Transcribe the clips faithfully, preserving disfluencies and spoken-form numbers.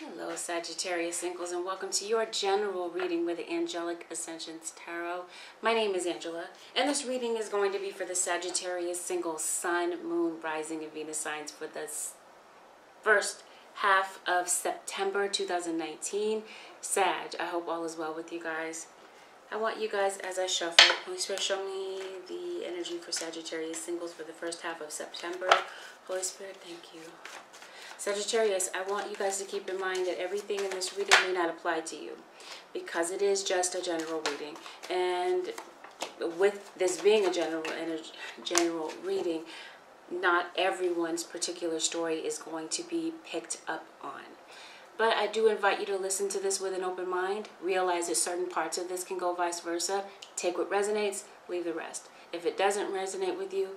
Hello Sagittarius singles, and welcome to your general reading with the Angelic Ascensions Tarot. My name is Angela, and this reading is going to be for the Sagittarius singles, Sun, Moon, Rising, and Venus signs for the first half of September two thousand nineteen. Sag, I hope all is well with you guys. I want you guys, as I shuffle, Holy Spirit, show me the energy for Sagittarius singles for the first half of September. Holy Spirit, thank you. Sagittarius, I want you guys to keep in mind that everything in this reading may not apply to you because it is just a general reading. And with this being a general general reading, not everyone's particular story is going to be picked up on. But I do invite you to listen to this with an open mind. Realize that certain parts of this can go vice versa. Take what resonates, leave the rest. If it doesn't resonate with you,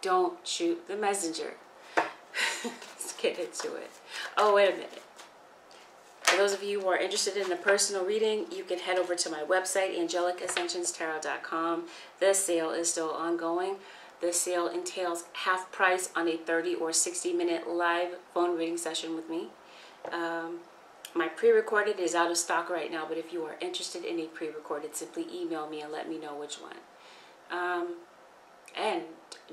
don't shoot the messenger. Let's get into it. Oh, wait a minute. For those of you who are interested in a personal reading, you can head over to my website, angelic ascensions tarot dot com. The sale is still ongoing. The sale entails half price on a thirty or sixty minute live phone reading session with me. Um, my pre-recorded is out of stock right now, but if you are interested in a pre-recorded, simply email me and let me know which one. Um, and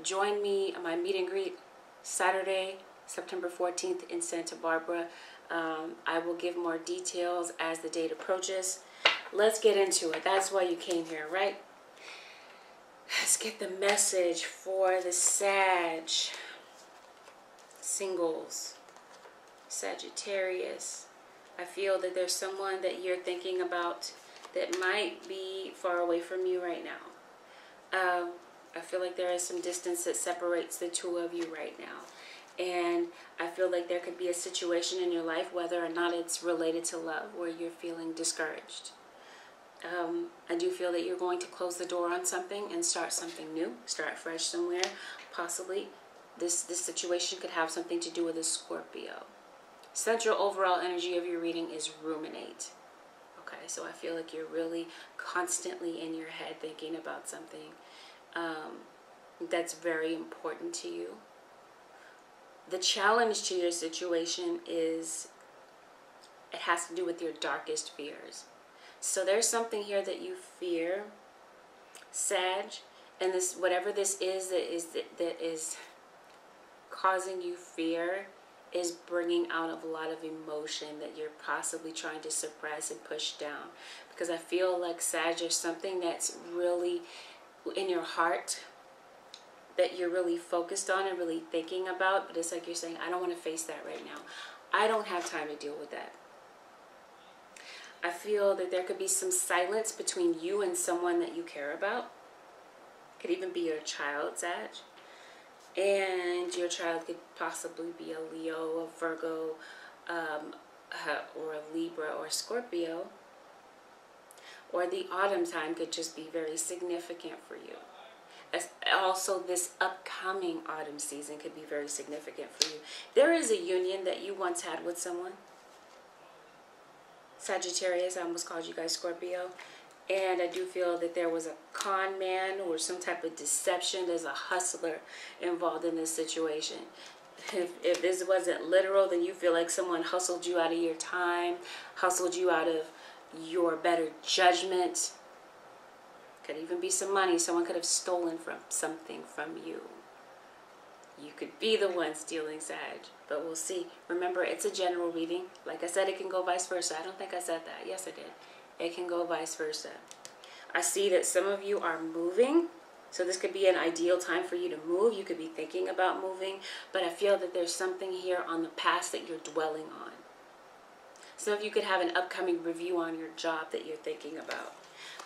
join me on my meet and greet Saturday, September fourteenth in Santa Barbara. Um, I will give more details as the date approaches. Let's get into it. That's why you came here, right? Let's get the message for the Sag singles. Sagittarius, I feel that there's someone that you're thinking about that might be far away from you right now. Um, I feel like there is some distance that separates the two of you right now. And I feel like there could be a situation in your life, whether or not it's related to love, where you're feeling discouraged. Um, I do feel that you're going to close the door on something and start something new, start fresh somewhere. Possibly this, this situation could have something to do with a Scorpio. Central overall energy of your reading is ruminate. Okay, so I feel like you're really constantly in your head thinking about something um, that's very important to you. The challenge to your situation is it has to do with your darkest fears. So there's something here that you fear, Sag, and this whatever this is that is that, that is causing you fear is bringing out a lot of emotion that you're possibly trying to suppress and push down. Because I feel like, Sag, there's something that's really in your heart that you're really focused on and really thinking about, but it's like you're saying, I don't want to face that right now. I don't have time to deal with that. I feel that there could be some silence between you and someone that you care about. Could even be your child, Sag. And your child could possibly be a Leo, a Virgo, um, or a Libra or Scorpio. Or the autumn time could just be very significant for you. As also, this upcoming autumn season could be very significant for you. There is a union that you once had with someone. Sagittarius, I almost called you guys Scorpio. And I do feel that there was a con man or some type of deception. There's a hustler involved in this situation. If, if this wasn't literal, then you feel like someone hustled you out of your time, hustled you out of your better judgment. Could even be some money. Someone could have stolen from something from you. You could be the one stealing, Sag, but we'll see. Remember, it's a general reading. Like I said, it can go vice versa. I don't think I said that. Yes, I did. It can go vice versa. I see that some of you are moving. So this could be an ideal time for you to move. You could be thinking about moving. But I feel that there's something here on the past that you're dwelling on. Some of you could have an upcoming review on your job that you're thinking about.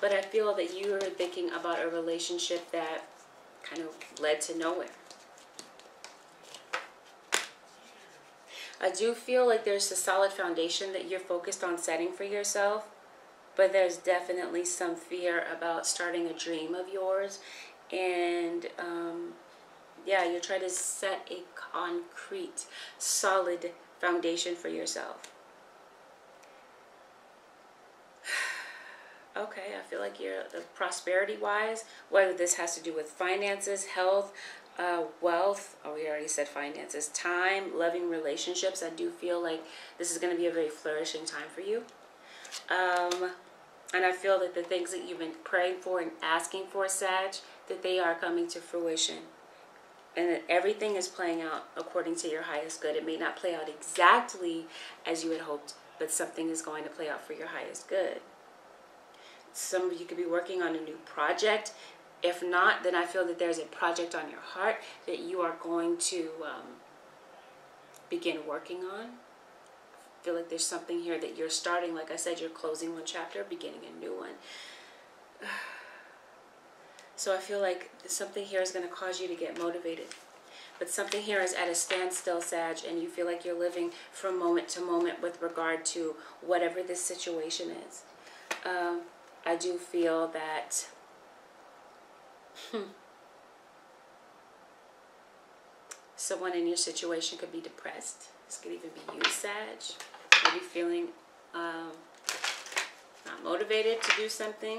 But I feel that you are thinking about a relationship that kind of led to nowhere. I do feel like there's a solid foundation that you're focused on setting for yourself. But there's definitely some fear about starting a dream of yours. And, um, yeah, you're trying to set a concrete, solid foundation for yourself. Okay, I feel like you're, prosperity-wise, whether this has to do with finances, health, Uh, wealth, oh, we already said finances. Time, loving relationships. I do feel like this is going to be a very flourishing time for you. Um, and I feel that the things that you've been praying for and asking for, Sag, that they are coming to fruition. And that everything is playing out according to your highest good. It may not play out exactly as you had hoped, but something is going to play out for your highest good. Some of you could be working on a new project. If not, then I feel that there's a project on your heart that you are going to um, begin working on. I feel like there's something here that you're starting. Like I said, you're closing one chapter, beginning a new one. So I feel like something here is going to cause you to get motivated. But something here is at a standstill, Sag, and you feel like you're living from moment to moment with regard to whatever this situation is. Um, I do feel that... Hmm. Someone in your situation could be depressed. This could even be you, Sag. Maybe feeling um, not motivated to do something.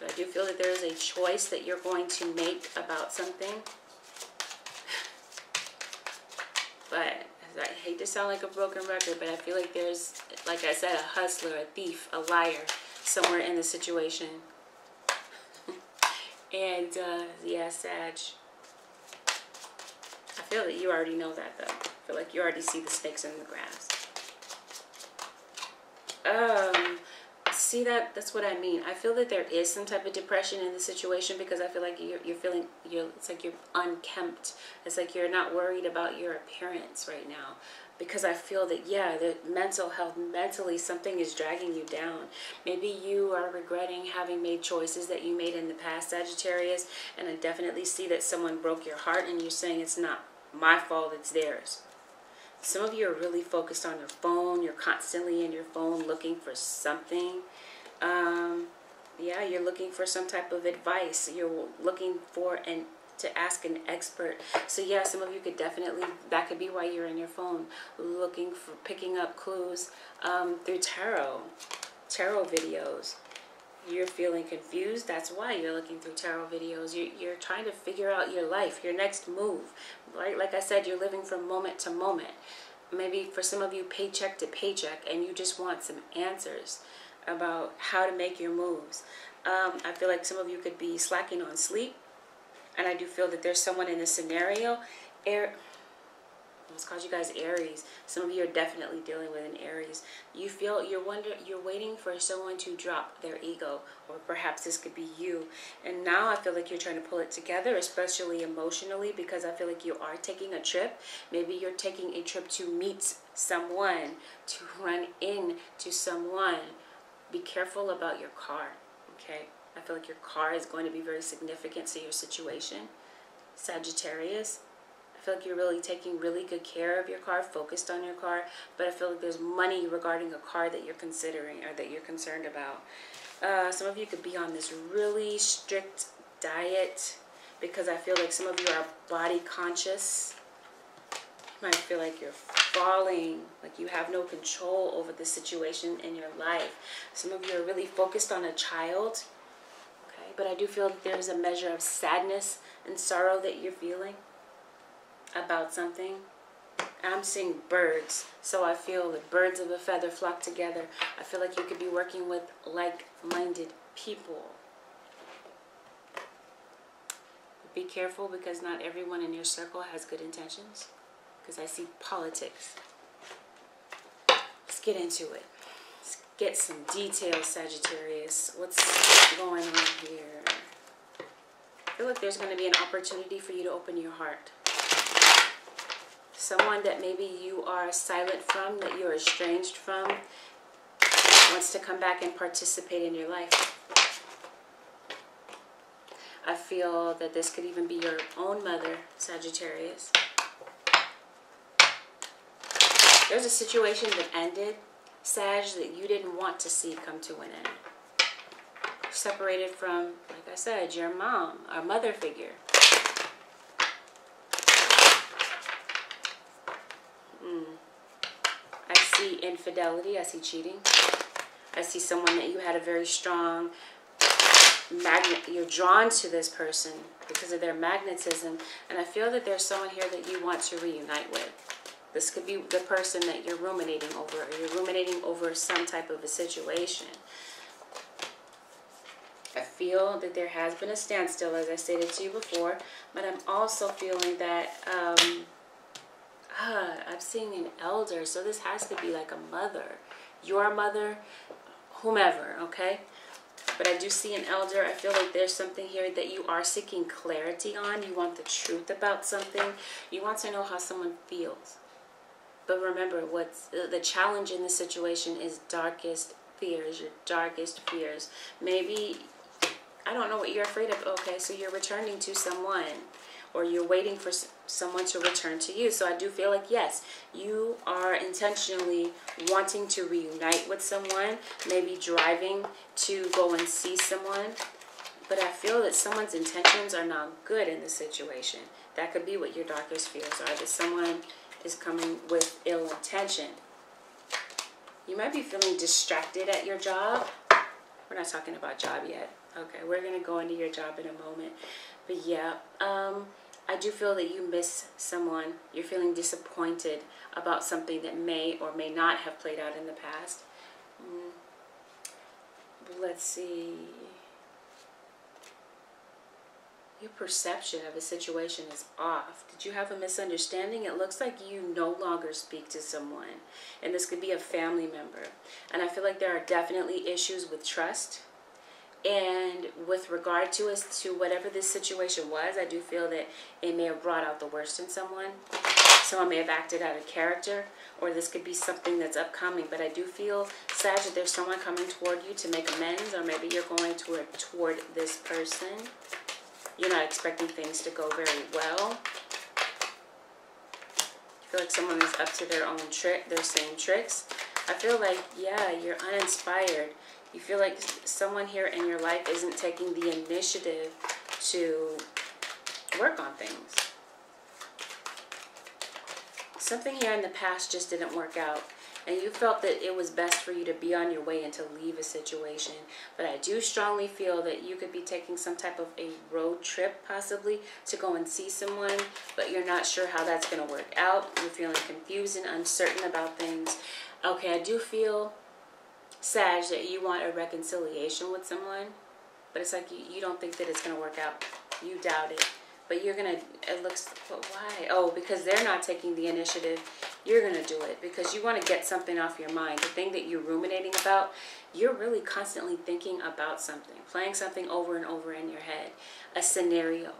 But I do feel that there is a choice that you're going to make about something. But I hate to sound like a broken record, but I feel like there's, like I said, a hustler, a thief, a liar somewhere in the situation. And, uh, yeah, Sag, I feel that you already know that, though. I feel like you already see the snakes in the grass. Um, see that? That's what I mean. I feel that there is some type of depression in the situation because I feel like you're, you're feeling, you're, it's like you're unkempt. It's like you're not worried about your appearance right now. Because I feel that, yeah, the mental health, mentally something is dragging you down. Maybe you are regretting having made choices that you made in the past, Sagittarius. And I definitely see that someone broke your heart and you're saying it's not my fault, it's theirs. Some of you are really focused on your phone. You're constantly in your phone looking for something. Um, yeah, you're looking for some type of advice. You're looking for an to ask an expert. So yeah, some of you could definitely, that could be why you're in your phone, looking for, picking up clues um, through tarot, tarot videos. You're feeling confused, that's why you're looking through tarot videos. You, you're trying to figure out your life, your next move. Right? Like I said, you're living from moment to moment. Maybe for some of you, paycheck to paycheck, and you just want some answers about how to make your moves. Um, I feel like some of you could be slacking on sleep. And I do feel that there's someone in this scenario. Air, let's call you guys Aries. Some of you are definitely dealing with an Aries. You feel you're wonder, you're waiting for someone to drop their ego, or perhaps this could be you. And now I feel like you're trying to pull it together, especially emotionally, because I feel like you are taking a trip. Maybe you're taking a trip to meet someone, to run into someone. Be careful about your car, okay? I feel like your car is going to be very significant to your situation, Sagittarius. I feel like you're really taking really good care of your car, focused on your car, but I feel like there's money regarding a car that you're considering or that you're concerned about. Uh, some of you could be on this really strict diet because I feel like some of you are body conscious. You might feel like you're falling, like you have no control over the situation in your life. Some of you are really focused on a child. But I do feel that there's a measure of sadness and sorrow that you're feeling about something. I'm seeing birds, so I feel that birds of a feather flock together. I feel like you could be working with like-minded people. Be careful because not everyone in your circle has good intentions, because I see politics. Let's get into it. Get some details, Sagittarius. What's going on here? I feel like there's going to be an opportunity for you to open your heart. Someone that maybe you are silent from, that you're estranged from, wants to come back and participate in your life. I feel that this could even be your own mother, Sagittarius. There's a situation that ended, Sag, that you didn't want to see come to an end. Separated from, like I said, your mom, our mother figure. Mm. I see infidelity. I see cheating. I see someone that you had a very strong magnet, you're drawn to this person because of their magnetism. And I feel that there's someone here that you want to reunite with. This could be the person that you're ruminating over, or you're ruminating over some type of a situation. I feel that there has been a standstill, as I stated to you before, but I'm also feeling that um, uh, I'm seeing an elder, so this has to be like a mother, your mother, whomever, okay? But I do see an elder. I feel like there's something here that you are seeking clarity on. You want the truth about something. You want to know how someone feels. But remember, what's the challenge in this situation is darkest fears, your darkest fears. Maybe, I don't know what you're afraid of. Okay, so you're returning to someone, or you're waiting for someone to return to you. So I do feel like, yes, you are intentionally wanting to reunite with someone, maybe driving to go and see someone. But I feel that someone's intentions are not good in this situation. That could be what your darkest fears are, that someone is coming with ill intention. You might be feeling distracted at your job. We're not talking about job yet. Okay, we're going to go into your job in a moment. But yeah, um, I do feel that you miss someone. You're feeling disappointed about something that may or may not have played out in the past. Mm. Let's see. Your perception of a situation is off. Did you have a misunderstanding? It looks like you no longer speak to someone. And this could be a family member. And I feel like there are definitely issues with trust. And with regard to us, to whatever this situation was, I do feel that it may have brought out the worst in someone. Someone may have acted out of character, or this could be something that's upcoming. But I do feel, Sag, that there's someone coming toward you to make amends, or maybe you're going toward, toward this person. You're not expecting things to go very well. I feel like someone is up to their own trick, their same tricks. I feel like, yeah, you're uninspired. You feel like someone here in your life isn't taking the initiative to work on things. Something here in the past just didn't work out, and you felt that it was best for you to be on your way and to leave a situation. But I do strongly feel that you could be taking some type of a road trip, possibly, to go and see someone, but you're not sure how that's going to work out. You're feeling confused and uncertain about things. Okay, I do feel, Sag, that you want a reconciliation with someone, but it's like you, you don't think that it's going to work out. You doubt it. But you're going to, it looks, but why? Oh, because they're not taking the initiative. You're going to do it because you want to get something off your mind. The thing that you're ruminating about, you're really constantly thinking about something, playing something over and over in your head, a scenario.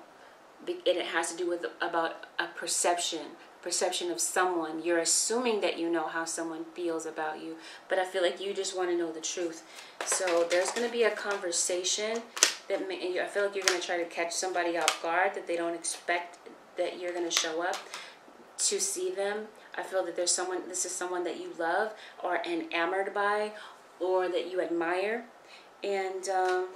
And it has to do with about a perception. Perception of someone. You're assuming that you know how someone feels about you, but I feel like you just want to know the truth. So there's going to be a conversation that may, I feel like you're going to try to catch somebody off guard, that they don't expect that you're going to show up to see them. I feel that there's someone, this is someone that you love or enamored by, or that you admire, and um,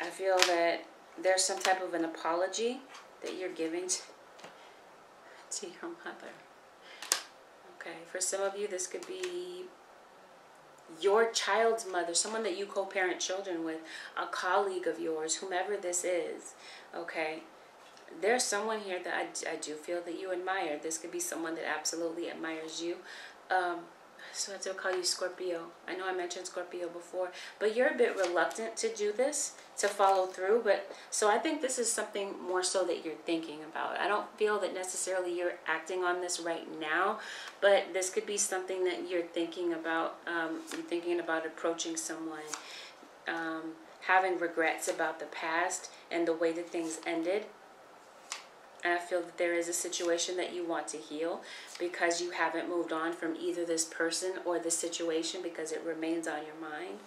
I feel that there's some type of an apology that you're giving to to your mother. Okay, for some of you, this could be your child's mother, someone that you co-parent children with, a colleague of yours, whomever this is. Okay, there's someone here that I, I do feel that you admire. This could be someone that absolutely admires you. Um, so I do call you Scorpio. I know I mentioned Scorpio before, but you're a bit reluctant to do this, to follow through. But so I think this is something more so that you're thinking about. I don't feel that necessarily you're acting on this right now, but this could be something that you're thinking about. Um, you're thinking about approaching someone, um, having regrets about the past and the way that things ended. And I feel that there is a situation that you want to heal because you haven't moved on from either this person or this situation, because it remains on your mind.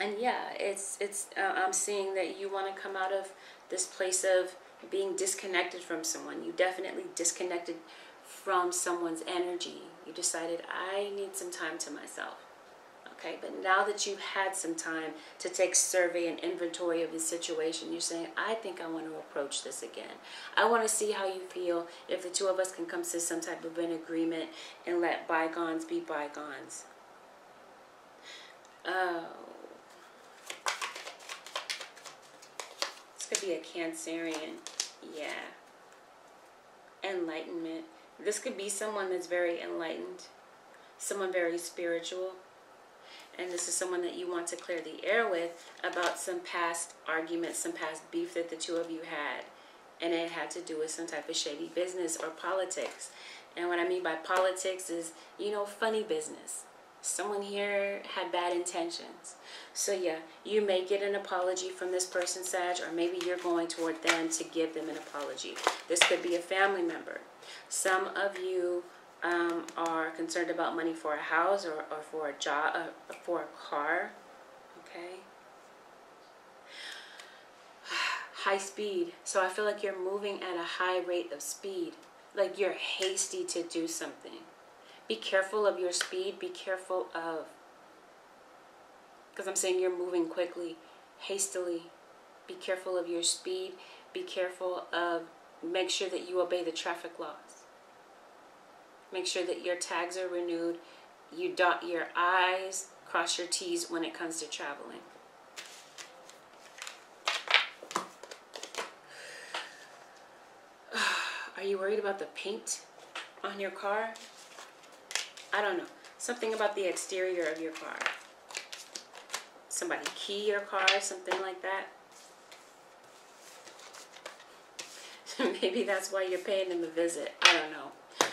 And yeah, it's it's. Uh, I'm seeing that you want to come out of this place of being disconnected from someone. You definitely disconnected from someone's energy. You decided, I need some time to myself. Okay, but now that you've had some time to take survey and inventory of the situation, you're saying, I think I want to approach this again. I want to see how you feel, if the two of us can come to some type of an agreement and let bygones be bygones. Oh. could be a Cancerian. Yeah. Enlightenment. This could be someone that's very enlightened. Someone very spiritual. And this is someone that you want to clear the air with about some past arguments, some past beef that the two of you had. And it had to do with some type of shady business or politics. And what I mean by politics is, you know, funny business. Someone here had bad intentions. So yeah, you may get an apology from this person, Sag, or maybe you're going toward them to give them an apology. This could be a family member. Some of you um, are concerned about money for a house or, or for a job, uh, for a car. Okay. High speed. So I feel like you're moving at a high rate of speed. Like you're hasty to do something. Be careful of your speed. Be careful of, because I'm saying you're moving quickly, hastily. Be careful of your speed. Be careful of, make sure that you obey the traffic laws. Make sure that your tags are renewed. You dot your I's, cross your T's when it comes to traveling. Are you worried about the paint on your car? I don't know. Something about the exterior of your car. Somebody key your car, something like that. Maybe that's why you're paying them a visit. I don't know.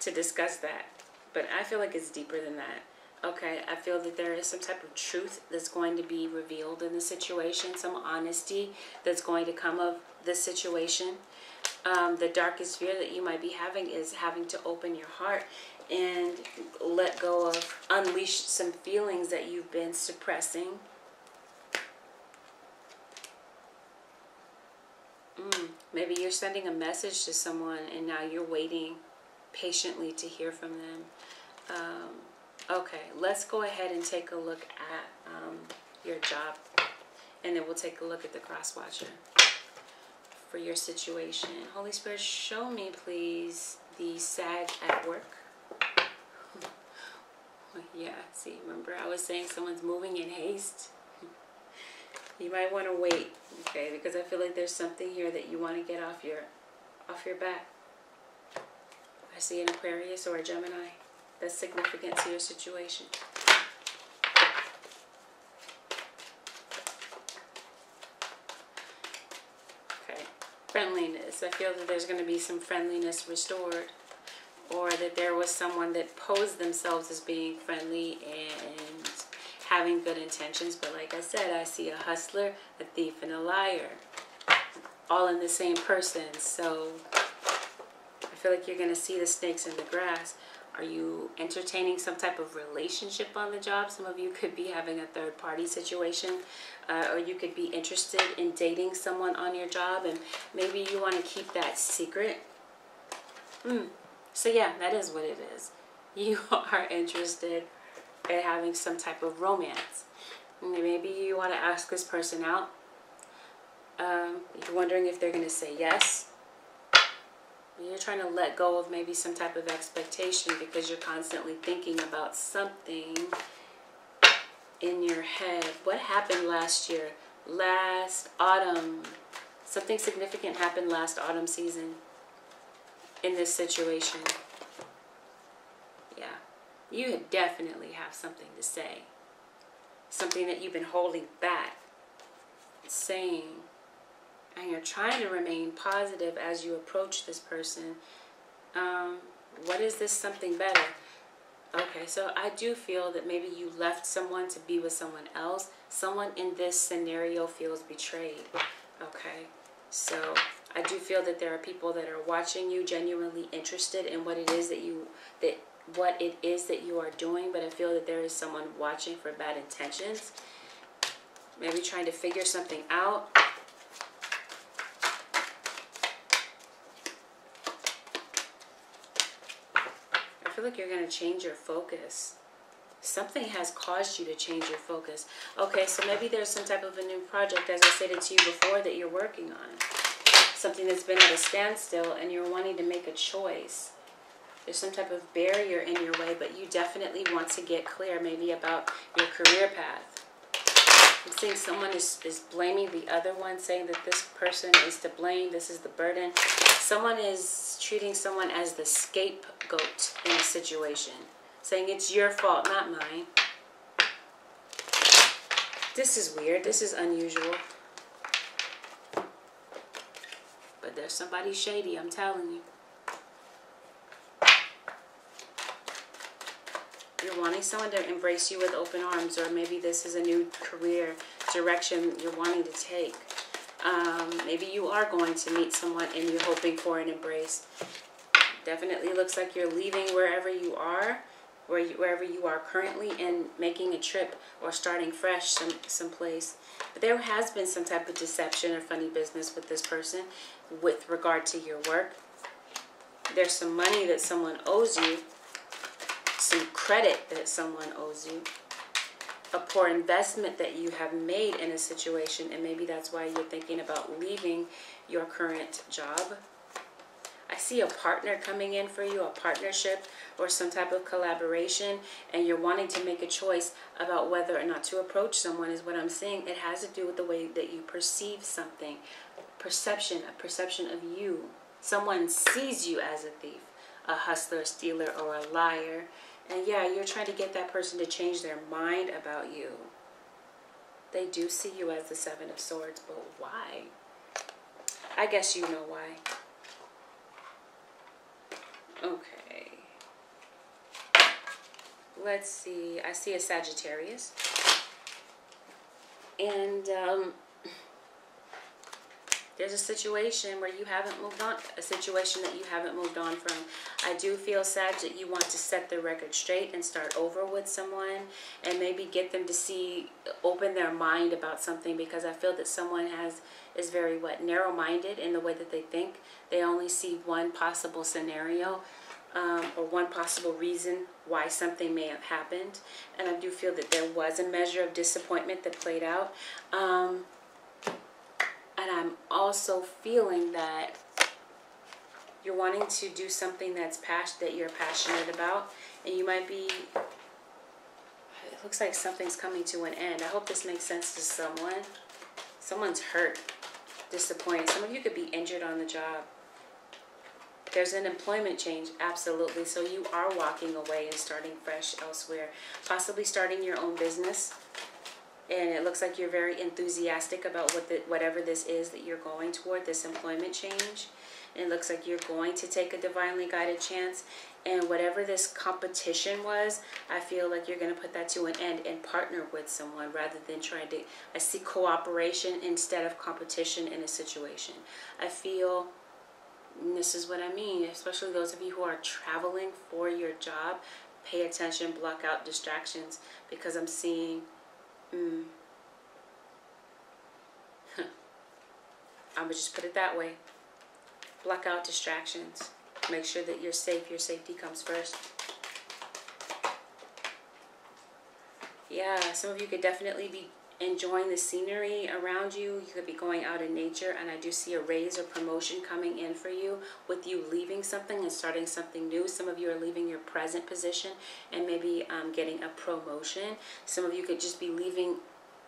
To discuss that. But I feel like it's deeper than that. Okay, I feel that there is some type of truth that's going to be revealed in the situation. Some honesty that's going to come of this situation. Um, the darkest fear that you might be having is having to open your heart and let go of, unleash some feelings that you've been suppressing. Mm, maybe you're sending a message to someone and now you're waiting patiently to hear from them. Um, okay, let's go ahead and take a look at um, your job, and then we'll take a look at the cross watcher for your situation. Holy Spirit, show me please the Sag at work. Yeah, see, remember I was saying someone's moving in haste. You might want to wait, okay, because I feel like there's something here that you want to get off your off your back. I see an Aquarius or a Gemini that's significant to your situation. Friendliness. I feel that there's going to be some friendliness restored, or that there was someone that posed themselves as being friendly and having good intentions, but like I said, I see a hustler, a thief, and a liar all in the same person. So I feel like you're going to see the snakes in the grass. Are you entertaining some type of relationship on the job? Some of you could be having a third party situation, uh, or you could be interested in dating someone on your job, and maybe you want to keep that secret. Mm. So yeah, that is what it is. You are interested in having some type of romance. Maybe you want to ask this person out. Um, you're wondering if they're going to say yes. You're trying to let go of maybe some type of expectation because you're constantly thinking about something in your head. What happened last year? Last autumn. Something significant happened last autumn season in this situation. Yeah. You definitely have something to say. Something that you've been holding back. Saying. And you're trying to remain positive as you approach this person. Um, what is this something better? Okay, so I do feel that maybe you left someone to be with someone else. Someone in this scenario feels betrayed. Okay, so I do feel that there are people that are watching you, genuinely interested in what it is that you that what it is that you are doing, but I feel that there is someone watching for bad intentions. Maybe trying to figure something out. I feel like you're going to change your focus. Something has caused you to change your focus. Okay, so maybe there's some type of a new project, as I stated to you before, that you're working on. Something that's been at a standstill and you're wanting to make a choice. There's some type of barrier in your way, but you definitely want to get clear maybe about your career path. I'm seeing someone is, is blaming the other one, saying that this person is to blame, this is the burden. Someone is treating someone as the scapegoat in a situation, saying it's your fault, not mine. This is weird. This is unusual. But there's somebody shady, I'm telling you. You're wanting someone to embrace you with open arms, or maybe this is a new career direction you're wanting to take. Um, maybe you are going to meet someone and you're hoping for an embrace. Definitely looks like you're leaving wherever you are, where you, wherever you are currently, and making a trip or starting fresh some someplace. But there has been some type of deception or funny business with this person with regard to your work. There's some money that someone owes you. Some credit that someone owes you, a poor investment that you have made in a situation, and maybe that's why you're thinking about leaving your current job. I see a partner coming in for you, a partnership or some type of collaboration, and you're wanting to make a choice about whether or not to approach someone is what I'm seeing. It has to do with the way that you perceive something, perception, a perception of you. Someone sees you as a thief, a hustler, a stealer, or a liar. And yeah, you're trying to get that person to change their mind about you. They do see you as the Seven of Swords, but why? I guess you know why. Okay. Let's see. I see a Sagittarius. And um, there's a situation where you haven't moved on, a situation that you haven't moved on from. I do feel, Sag, that you want to set the record straight and start over with someone, and maybe get them to see, open their mind about something, because I feel that someone has is very, what, narrow-minded in the way that they think. They only see one possible scenario um, or one possible reason why something may have happened. And I do feel that there was a measure of disappointment that played out. Um, And I'm also feeling that you're wanting to do something that's passion that you're passionate about, and you might be, it looks like something's coming to an end. I hope this makes sense to someone. Someone's hurt, disappointed. Some of you could be injured on the job. There's an employment change, absolutely. So you are walking away and starting fresh elsewhere, possibly starting your own business. And it looks like you're very enthusiastic about what the, whatever this is that you're going toward, this employment change. And it looks like you're going to take a divinely guided chance. And whatever this competition was, I feel like you're going to put that to an end and partner with someone rather than trying to... I see cooperation instead of competition in a situation. I feel... And this is what I mean, especially those of you who are traveling for your job. Pay attention, block out distractions, because I'm seeing... Mm. Huh. I'm gonna just put it that way. Block out distractions. Make sure that you're safe. Your safety comes first. Yeah, some of you could definitely be enjoying the scenery around you. You could be going out in nature, and I do see a raise or promotion coming in for you, with you leaving something and starting something new. Some of you are leaving your present position and maybe um, getting a promotion. Some of you could just be leaving,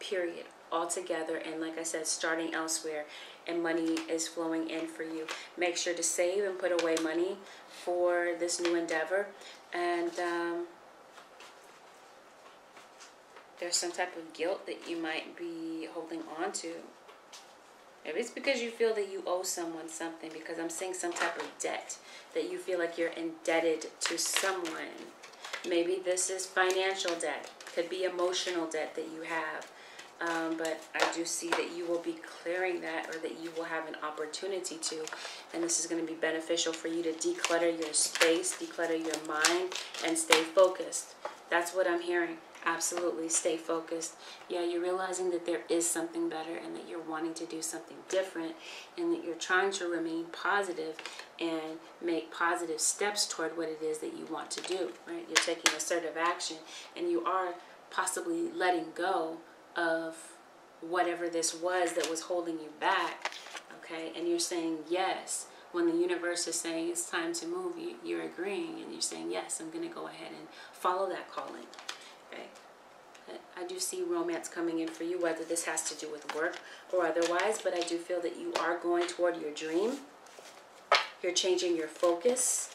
period, altogether, and like I said, starting elsewhere, and money is flowing in for you. Make sure to save and put away money for this new endeavor. And um there's some type of guilt that you might be holding on to. Maybe it's because you feel that you owe someone something, because I'm seeing some type of debt that you feel like you're indebted to someone. Maybe this is financial debt. Could be emotional debt that you have. Um, but I do see that you will be clearing that, or that you will have an opportunity to. And this is going to be beneficial for you to declutter your space, declutter your mind, and stay focused. That's what I'm hearing. Absolutely, stay focused. Yeah, you're realizing that there is something better, and that you're wanting to do something different, and that you're trying to remain positive and make positive steps toward what it is that you want to do, right? You're taking assertive action, and you are possibly letting go of whatever this was that was holding you back, okay? And you're saying yes. When the universe is saying it's time to move, you're agreeing, and you're saying, yes, I'm going to go ahead and follow that calling. Okay. I do see romance coming in for you, whether this has to do with work or otherwise, but I do feel that you are going toward your dream. You're changing your focus.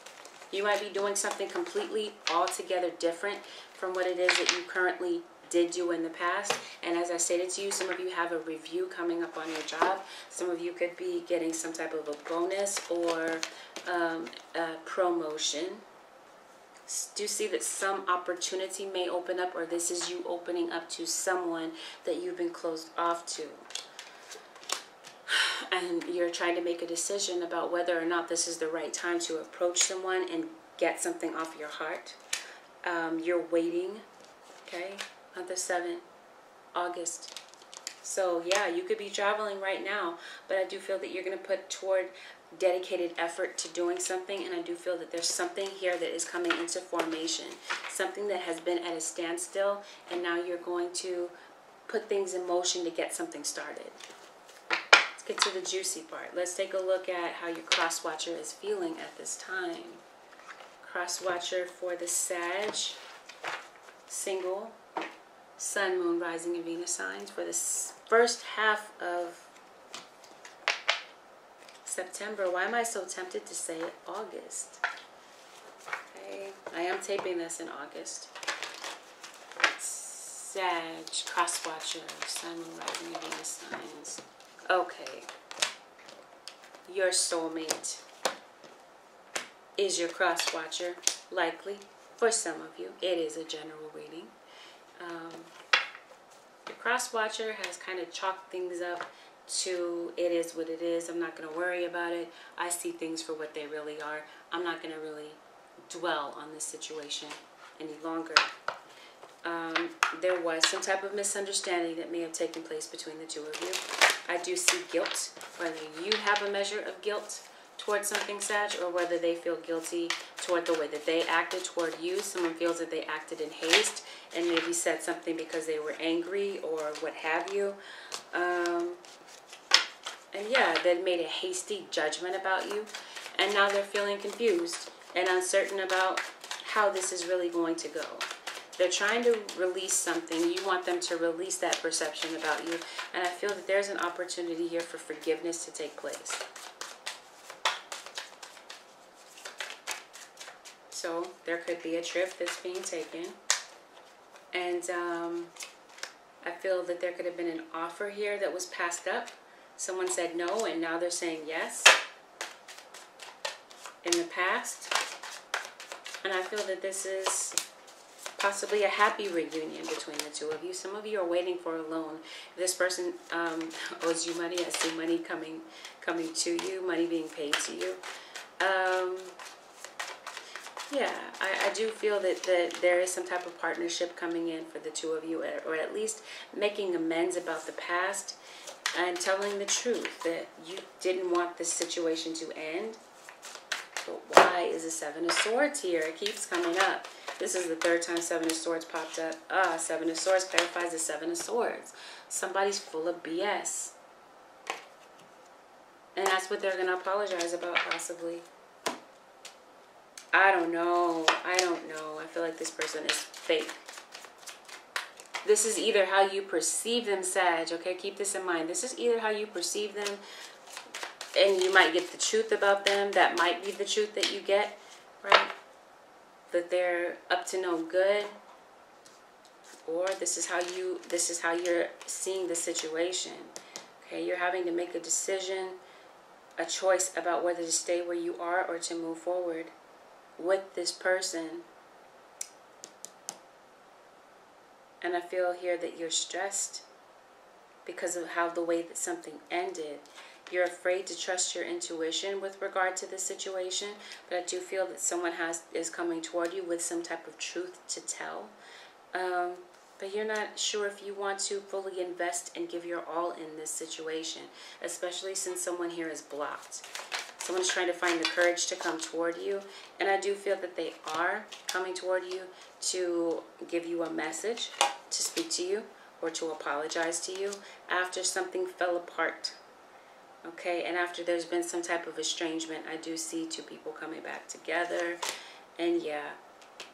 You might be doing something completely altogether different from what it is that you currently did do in the past. And as I stated to you, some of you have a review coming up on your job. Some of you could be getting some type of a bonus or um, a promotion. Do you see that some opportunity may open up, or this is you opening up to someone that you've been closed off to? And you're trying to make a decision about whether or not this is the right time to approach someone and get something off your heart. Um, you're waiting, okay, on the seventh of August. So, yeah, you could be traveling right now, but I do feel that you're going to put toward dedicated effort to doing something, and I do feel that there's something here that is coming into formation, something that has been at a standstill, and now you're going to put things in motion to get something started. Let's get to the juicy part. Let's take a look at how your cross watcher is feeling at this time. Cross watcher for the Sag, single, Sun, Moon, Rising, and Venus signs for the first half of September. Why am I so tempted to say August? Okay, I am taping this in August. Sag, cross watcher, Sun, Moon, Rising, and Venus signs. Okay. Your soulmate is your cross watcher, likely. For some of you, it is a general reading. Um, your cross watcher has kind of chalked things up to it is what it is. I'm not going to worry about it. I see things for what they really are. I'm not going to really dwell on this situation any longer. Um, there was some type of misunderstanding that may have taken place between the two of you. I do see guilt, whether you have a measure of guilt towards something, Sag, or whether they feel guilty toward the way that they acted toward you. Someone feels that they acted in haste and maybe said something because they were angry or what have you. Um, and yeah, they made a hasty judgment about you, and now they're feeling confused and uncertain about how this is really going to go. They're trying to release something. You want them to release that perception about you, and I feel that there's an opportunity here for forgiveness to take place. So there could be a trip that's being taken. And um, I feel that there could have been an offer here that was passed up. Someone said no, and now they're saying yes in the past. And I feel that this is possibly a happy reunion between the two of you. Some of you are waiting for a loan. This person um, owes you money. I see money coming, coming to you, money being paid to you. Um... Yeah, I, I do feel that, that there is some type of partnership coming in for the two of you, or at least making amends about the past and telling the truth that you didn't want this situation to end. But why is the Seven of Swords here? It keeps coming up. This is the third time Seven of Swords popped up. Ah, Seven of Swords clarifies the Seven of Swords. Somebody's full of B S. And that's what they're going to apologize about, possibly. I don't know. I don't know. I feel like this person is fake. This is either how you perceive them, Sag. Okay, keep this in mind. This is either how you perceive them, and you might get the truth about them. That might be the truth that you get, right? That they're up to no good, or this is how you. This is how you're seeing the situation. Okay, you're having to make a decision, a choice about whether to stay where you are or to move forward with this person. And I feel here that you're stressed because of how the way that something ended. You're afraid to trust your intuition with regard to this situation, but I do feel that someone has is coming toward you with some type of truth to tell. Um, but you're not sure if you want to fully invest and give your all in this situation, especially since someone here is blocked. Someone's trying to find the courage to come toward you. And I do feel that they are coming toward you to give you a message, to speak to you, or to apologize to you after something fell apart. Okay, and after there's been some type of estrangement, I do see two people coming back together. And yeah,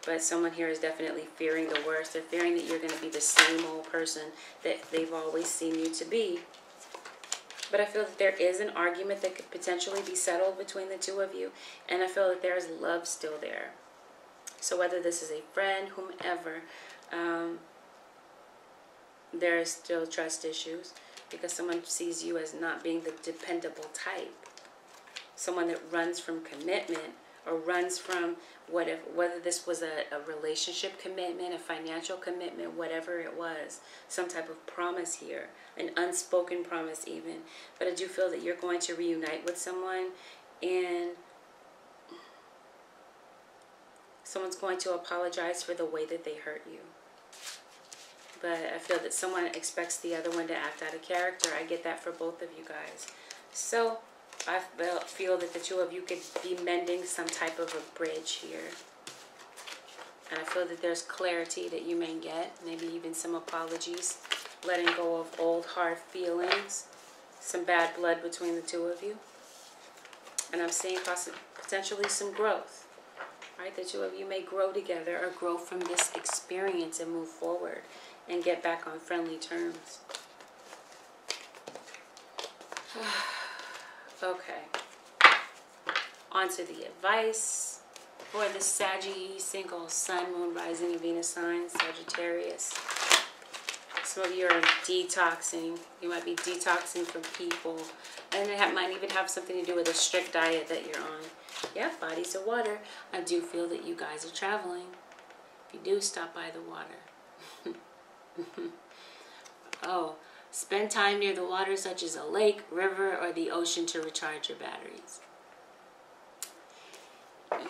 But someone here is definitely fearing the worst. They're fearing that you're going to be the same old person that they've always seen you to be. But I feel that there is an argument that could potentially be settled between the two of you. And I feel that there is love still there. So whether this is a friend, whomever, um, there is still trust issues. Because someone sees you as not being the dependable type. Someone that runs from commitment or runs from what if, whether this was a, a relationship commitment, a financial commitment, whatever it was. Some type of promise here. An unspoken promise even. But I do feel that you're going to reunite with someone. And someone's going to apologize for the way that they hurt you. But I feel that someone expects the other one to act out of character. I get that for both of you guys. So I feel that the two of you could be mending some type of a bridge here. And I feel that there's clarity that you may get. Maybe even some apologies. Letting go of old hard feelings. Some bad blood between the two of you. And I'm seeing potentially some growth. Right? The two of you may grow together or grow from this experience and move forward. And get back on friendly terms. Okay. On to the advice for the Saggy single sun, moon, rising, and Venus signs, Sagittarius. Some of you are detoxing. You might be detoxing from people. And it might even have something to do with a strict diet that you're on. Yeah, bodies of water. I do feel that you guys are traveling. If you do, stop by the water. Oh, spend time near the water, such as a lake, river, or the ocean to recharge your batteries.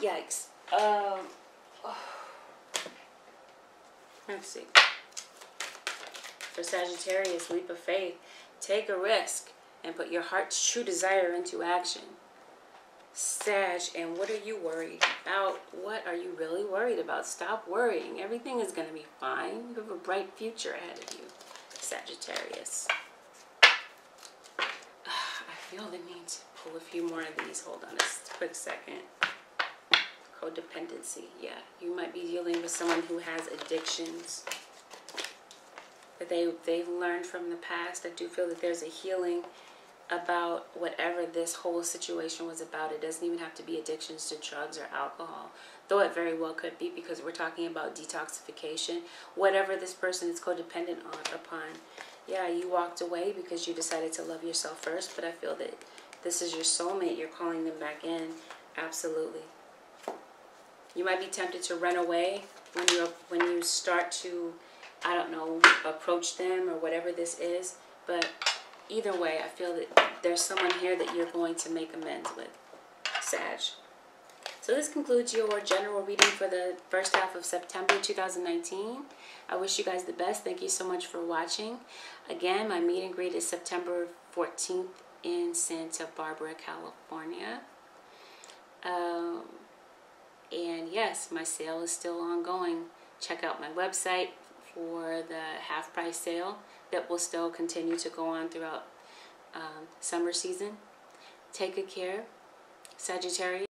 Yikes. Um, oh. Let's see. For Sagittarius, leap of faith. Take a risk and put your heart's true desire into action. Sag, and what are you worried about? What are you really worried about? Stop worrying. Everything is going to be fine. You have a bright future ahead of you, Sagittarius. I feel the need to pull a few more of these. Hold on a quick second. Codependency. Yeah, you might be dealing with someone who has addictions that they, they've learned from the past. I do feel that there's a healing about whatever this whole situation was about. It doesn't even have to be addictions to drugs or alcohol, though it very well could be, because we're talking about detoxification. Whatever this person is codependent on upon, yeah, you walked away because you decided to love yourself first, but I feel that this is your soulmate. You're calling them back in. Absolutely. You might be tempted to run away when you when you start to, I don't know, approach them or whatever this is, but either way, I feel that there's someone here that you're going to make amends with, Sag. So this concludes your general reading for the first half of September two thousand nineteen. I wish you guys the best. Thank you so much for watching. Again, my meet and greet is September fourteenth in Santa Barbara, California. Um, and yes, my sale is still ongoing. Check out my website for the half price sale that will still continue to go on throughout um, summer season. Take good care, Sagittarius.